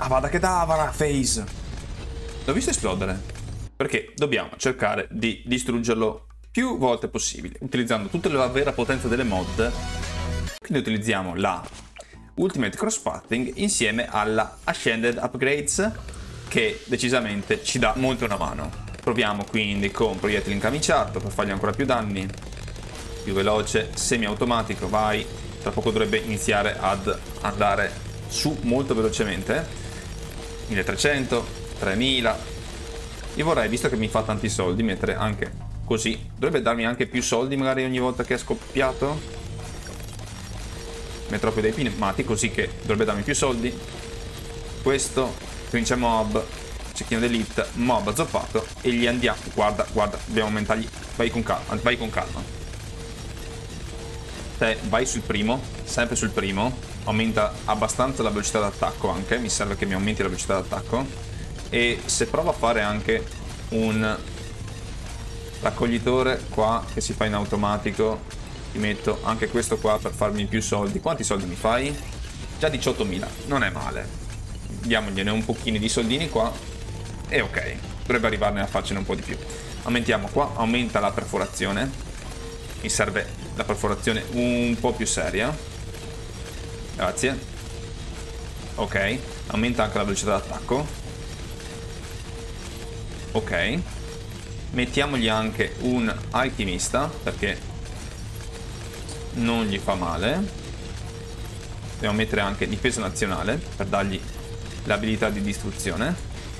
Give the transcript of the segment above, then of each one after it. Avada Kedavra, Phayze. L'ho visto esplodere, perché dobbiamo cercare di distruggerlo più volte possibile, utilizzando tutta la vera potenza delle mod. Quindi utilizziamo la Ultimate Crossfatting insieme alla Ascended Upgrades, che decisamente ci dà molto una mano. Proviamo quindi con proiettile incamiciato per fargli ancora più danni. Più veloce, semiautomatico, vai. Tra poco dovrebbe iniziare ad andare su molto velocemente. 1300, 3000. Io vorrei, visto che mi fa tanti soldi, mettere anche così. Dovrebbe darmi anche più soldi magari ogni volta che è scoppiato. Metterò più dei pneumati, così che dovrebbe darmi più soldi. Questo, Trince Mob, Cicchino d'elite, Mob azzoppato. E gli andiamo, guarda, guarda, dobbiamo aumentargli. Vai con calma, vai con calma. Te vai sul primo, sempre sul primo. Aumenta abbastanza la velocità d'attacco anche. Mi serve che mi aumenti la velocità d'attacco. E se provo a fare anche un raccoglitore qua, che si fa in automatico, ti metto anche questo qua per farmi più soldi. Quanti soldi mi fai? Già 18.000, non è male. Diamogliene un pochino di soldini qua e ok, dovrebbe arrivarne a farcene un po' di più. Aumentiamo qua, aumenta la perforazione. Mi serve la perforazione un po' più seria. Grazie. Ok, aumenta anche la velocità d'attacco. Ok, mettiamogli anche un alchimista, perché non gli fa male. Dobbiamo mettere anche difesa nazionale per dargli l'abilità di distruzione.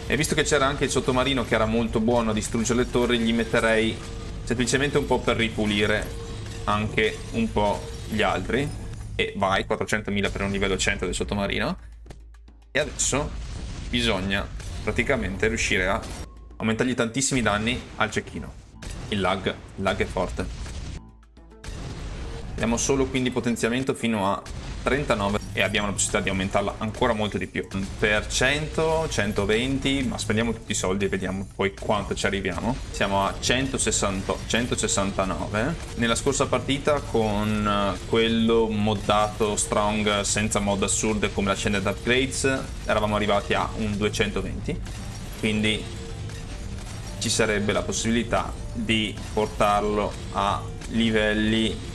E visto che c'era anche il sottomarino che era molto buono a distruggere le torri, gli metterei semplicemente un po' per ripulire anche un po' gli altri. E vai, 400.000 per un livello 100 del sottomarino. E adesso bisogna praticamente riuscire a aumentargli tantissimi danni al cecchino. Il lag è forte. Abbiamo solo quindi potenziamento fino a 39 e abbiamo la possibilità di aumentarla ancora molto di più. Per 100, 120, ma spendiamo tutti i soldi e vediamo poi quanto ci arriviamo. Siamo a 168, 169. Nella scorsa partita con quello moddato strong senza mod assurde come l'Ascended Upgrades eravamo arrivati a un 220. Quindi ci sarebbe la possibilità di portarlo a livelli...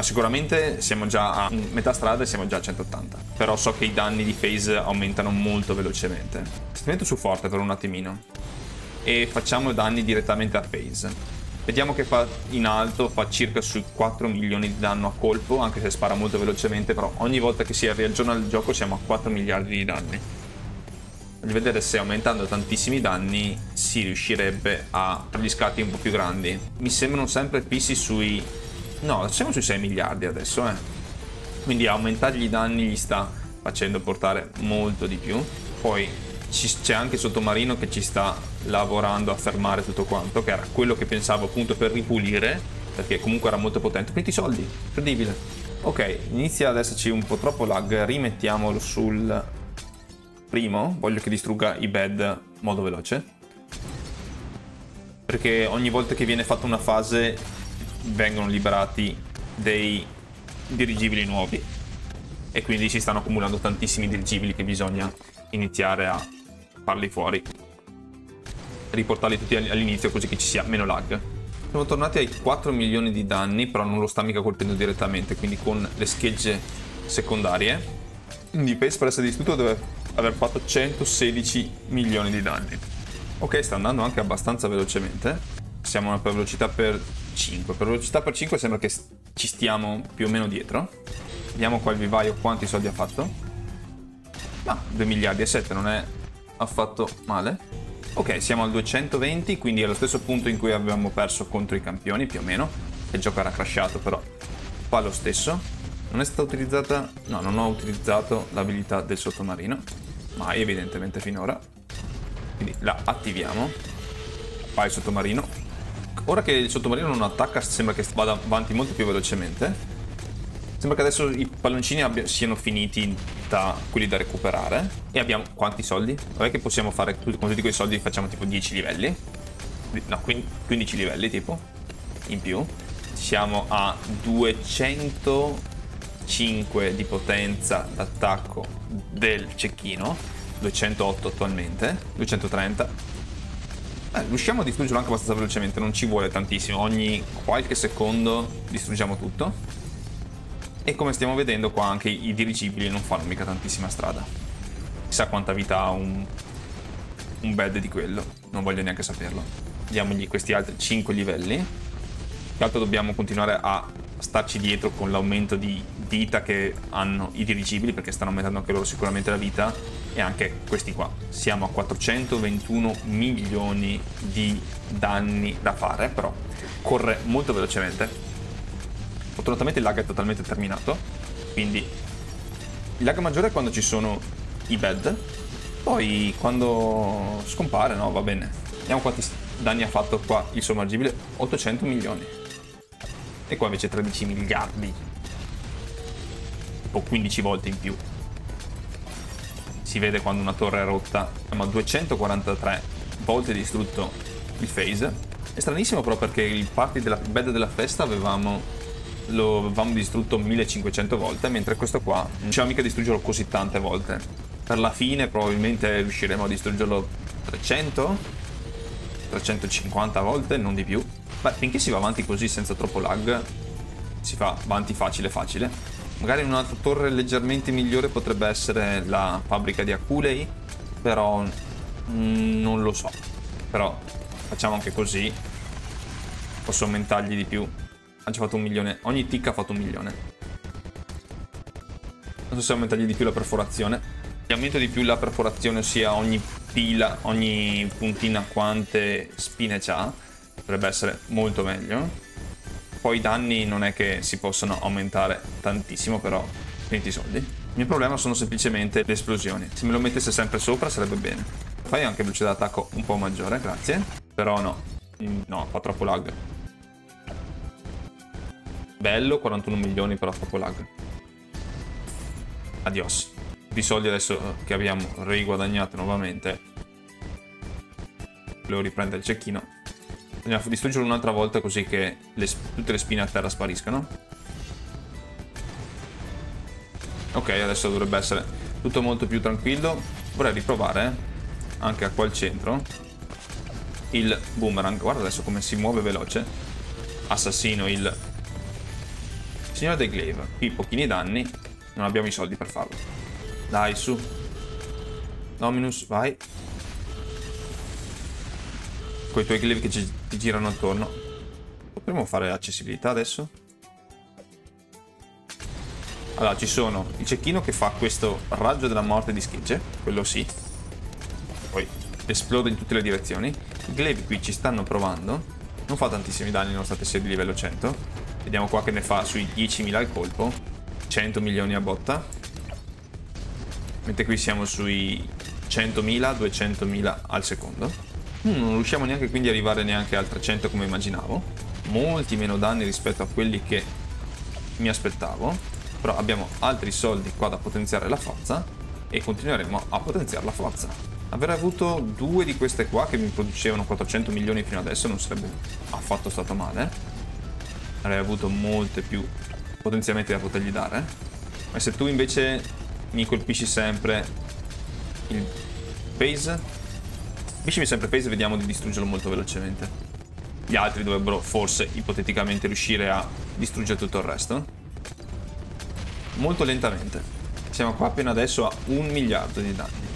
Sicuramente siamo già a metà strada e siamo già a 180. Però so che i danni di Phayze aumentano molto velocemente. Ti metto su forte per un attimino e facciamo danni direttamente a Phayze. Vediamo che fa in alto, fa circa sui 4 milioni di danno a colpo, anche se spara molto velocemente. Però ogni volta che si riaggiorna il gioco siamo a 4 miliardi di danni. Voglio vedere se aumentando tantissimi danni si riuscirebbe a fare gli scatti un po' più grandi. Mi sembrano sempre fissi sui... No, siamo sui 6 miliardi adesso, eh. Quindi aumentargli i danni gli sta facendo portare molto di più. Poi c'è anche il sottomarino che ci sta lavorando a fermare tutto quanto, che era quello che pensavo appunto per ripulire, perché comunque era molto potente. Prendi i soldi, incredibile. Ok, inizia ad esserci un po' troppo lag, rimettiamolo sul primo. Voglio che distrugga i bed modo veloce, perché ogni volta che viene fatta una fase... vengono liberati dei dirigibili nuovi e quindi si stanno accumulando tantissimi dirigibili che bisogna iniziare a farli fuori, riportarli tutti all'inizio, così che ci sia meno lag. Siamo tornati ai 4 milioni di danni, però non lo sta mica colpendo direttamente, quindi con le schegge secondarie. Quindi Phayze per essere distrutto deve aver fatto 116 milioni di danni. Ok, sta andando anche abbastanza velocemente. Siamo per velocità per 5. Per velocità per 5 sembra che ci stiamo più o meno dietro. Vediamo qua il vivaio quanti soldi ha fatto. Ma 2 miliardi e 7 non è affatto male. Ok, siamo al 220, quindi è lo stesso punto in cui avevamo perso contro i campioni più o meno. Il gioco era crashato, però fa lo stesso. Non è stata utilizzata... No, non ho utilizzato l'abilità del sottomarino, ma evidentemente finora. Quindi la attiviamo. Vai sottomarino. Ora che il sottomarino non attacca sembra che vada avanti molto più velocemente. Sembra che adesso i palloncini siano finiti da quelli da recuperare. E abbiamo quanti soldi? Vabbè che possiamo fare con tutti quei soldi, facciamo tipo 10 livelli. No, 15 livelli tipo in più. Siamo a 205 di potenza d'attacco del cecchino 208 attualmente, 230. Riusciamo a distruggerlo anche abbastanza velocemente, non ci vuole tantissimo. Ogni qualche secondo distruggiamo tutto. E come stiamo vedendo qua anche i dirigibili non fanno mica tantissima strada. Chissà quanta vita ha un bed di quello, non voglio neanche saperlo. Diamogli questi altri 5 livelli. Tra l'altro dobbiamo continuare a starci dietro con l'aumento di vita che hanno i dirigibili, perché stanno aumentando anche loro sicuramente la vita, e anche questi qua. Siamo a 421 milioni di danni da fare, però corre molto velocemente. Fortunatamente il lag è totalmente terminato, quindi il lag maggiore è quando ci sono i bed, poi quando scompare, no, va bene. Vediamo quanti danni ha fatto qua il sommergibile, 800 milioni. E qua invece 13 miliardi, tipo 15 volte in più. Si vede quando una torre è rotta. Abbiamo 243 volte distrutto il Phayze. È stranissimo però, perché il party della bed della festa lo avevamo distrutto 1500 volte, mentre questo qua non riusciamo mica a distruggerlo così tante volte. Per la fine probabilmente riusciremo a distruggerlo 300, 350 volte, non di più. Beh, finché si va avanti così senza troppo lag, si fa avanti facile facile. Magari un'altra torre leggermente migliore potrebbe essere la fabbrica di Aculei, però non lo so. Però facciamo anche così, posso aumentargli di più. Ha già fatto 1 milione, ogni tick ha fatto 1 milione. Non so se aumentargli di più la perforazione. Gli aumento di più la perforazione, ossia ogni pila, ogni puntina quante spine c'ha. Potrebbe essere molto meglio. Poi i danni non è che si possano aumentare tantissimo, però 20 soldi. Il mio problema sono semplicemente le esplosioni. Se me lo mettesse sempre sopra sarebbe bene. Fai anche velocità d'attacco un po' maggiore, grazie. Però no, fa troppo lag. Bello, 41 milioni, però troppo lag. Adios. I soldi adesso che abbiamo riguadagnato nuovamente. Volevo riprendere il cecchino. Dobbiamo distruggerlo un'altra volta, così che tutte le spine a terra spariscano. Ok, adesso dovrebbe essere tutto molto più tranquillo. Vorrei riprovare anche qua al centro il boomerang. Guarda adesso come si muove veloce. Assassino il signore dei glaive. Qui pochini danni. Non abbiamo i soldi per farlo. Dai, su Dominus, vai. Con i tuoi glaive che ti girano attorno. Potremmo fare accessibilità adesso? Allora, ci sono il cecchino che fa questo raggio della morte di schegge, quello sì. Poi esplode in tutte le direzioni. I glaive qui ci stanno provando. Non fa tantissimi danni nonostante sia di livello 100. Vediamo qua che ne fa sui 10.000 al colpo. 100 milioni a botta. Mentre qui siamo sui 100.000, 200.000 al secondo. Non riusciamo neanche quindi ad arrivare neanche al 300 come immaginavo. Molti meno danni rispetto a quelli che mi aspettavo. Però abbiamo altri soldi qua da potenziare la forza, e continueremo a potenziare la forza. Avrei avuto due di queste qua che mi producevano 400 milioni fino adesso non sarebbe affatto stato male. Avrei avuto molte più potenziamenti da potergli dare. Ma se tu invece mi colpisci sempre il Phayze, colpiscimi sempre Phayze, vediamo di distruggerlo molto velocemente. Gli altri dovrebbero forse ipoteticamente riuscire a distruggere tutto il resto molto lentamente. Siamo qua appena adesso a 1 miliardo di danni.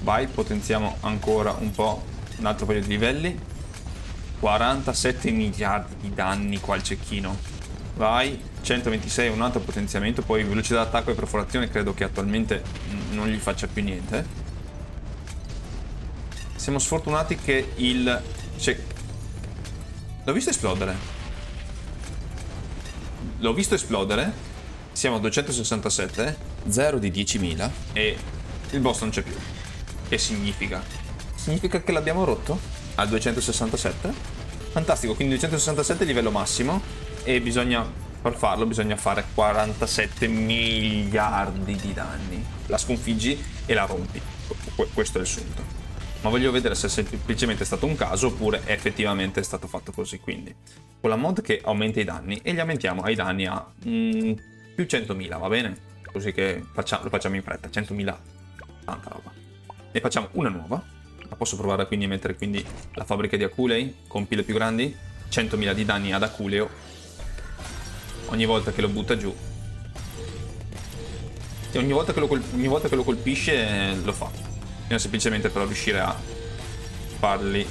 Vai, potenziamo ancora un po', un altro paio di livelli. 47 miliardi di danni qua al cecchino. Vai, 126, un altro potenziamento. Poi velocità d'attacco e perforazione credo che attualmente non gli faccia più niente. Siamo sfortunati che il... L'ho visto esplodere. L'ho visto esplodere. Siamo a 267. 0 di 10.000. E il boss non c'è più. Che significa? Significa che l'abbiamo rotto a 267. Fantastico, quindi 267 è il livello massimo. E bisogna, per farlo, bisogna fare 47 miliardi di danni. La sconfiggi e la rompi. Questo è il sunto. Ma voglio vedere se è semplicemente stato un caso oppure effettivamente è stato fatto così. Quindi con la mod che aumenta i danni, e li aumentiamo ai danni a più 100.000, va bene? Così che lo facciamo in fretta, 100.000, tanta roba. Ne facciamo una nuova. La posso provare quindi a mettere quindi la fabbrica di Aculei con pile più grandi. 100.000 di danni ad Aculeo ogni volta che lo butta giù. E ogni volta che lo colpisce lo fa. Bisogna semplicemente però riuscire a farli. Il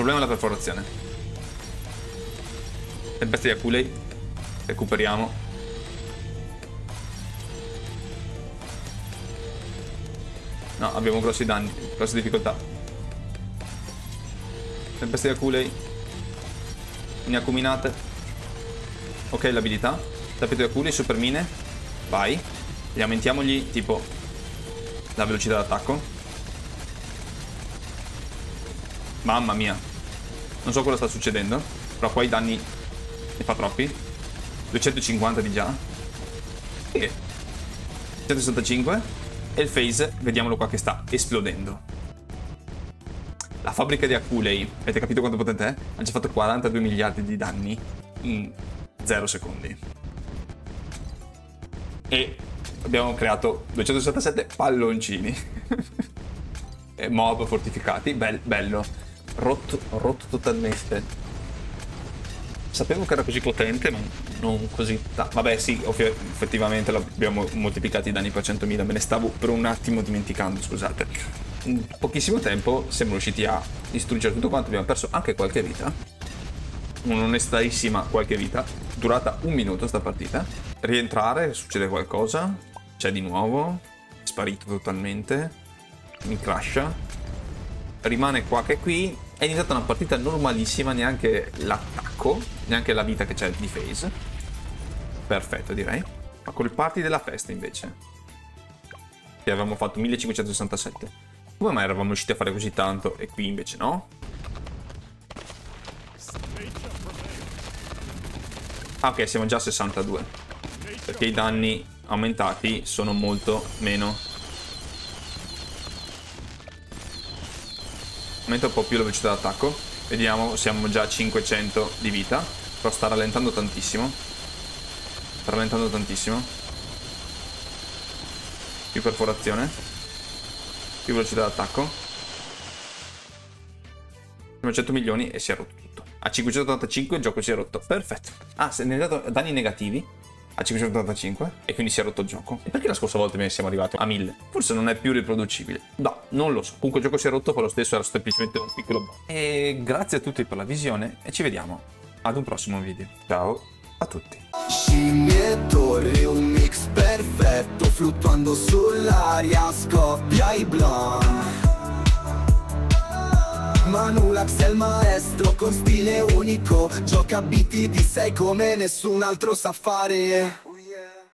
problema è la perforazione. Tempesta di Aculei. Recuperiamo. No, abbiamo grossi danni, grosse difficoltà. Tempeste di Aculei. Ne accuminate. Ok, l'abilità. Tappeto di Aculei, supermine. Vai. E aumentiamogli tipo la velocità d'attacco. Mamma mia. Non so cosa sta succedendo, però qua i danni ne fa troppi. 250 di già. E 165. E il Phayze, vediamolo qua che sta esplodendo. La fabbrica di Aculei, avete capito quanto potente è? Ha già fatto 42 miliardi di danni in 0 secondi. E abbiamo creato 267 palloncini. E mob fortificati, bello. Rotto totalmente. Sapevo che era così potente, ma non così. Vabbè sì, effettivamente abbiamo moltiplicato i danni per 100.000, me ne stavo per un attimo dimenticando, scusate. In pochissimo tempo siamo riusciti a distruggere tutto quanto, abbiamo perso anche qualche vita. Un'onestarissima qualche vita, durata un minuto sta partita. Rientrare, succede qualcosa, c'è di nuovo, sparito totalmente, mi crasha. Rimane qua che qui. È iniziata una partita normalissima, neanche l'attacco, neanche la vita che c'è di Phayze. Perfetto, direi. Ma col party della festa invece, che avevamo fatto 1567. Come mai eravamo riusciti a fare così tanto e qui invece no? Ah ok, siamo già a 62. Perché i danni aumentati sono molto meno. Aumenta un po' più la velocità d'attacco. Vediamo, siamo già a 500 di vita. Però sta rallentando tantissimo. Più perforazione. Più velocità d'attacco. 900 milioni e si è rotto tutto. A 585 il gioco si è rotto. Perfetto. Ah, se ne è dato danni negativi a 585 e quindi si è rotto il gioco. E perché la scorsa volta ne siamo arrivati a 1000? Forse non è più riproducibile. No, non lo so. Comunque il gioco si è rotto, fa lo stesso, era semplicemente un piccolo bug. E grazie a tutti per la visione e ci vediamo ad un prossimo video. Ciao a tutti. Scimmiettore, un mix perfetto, fluttuando sull'aria scoppia i blanc. Manulax è il maestro con stile unico, gioca BTD6 come nessun altro sa fare.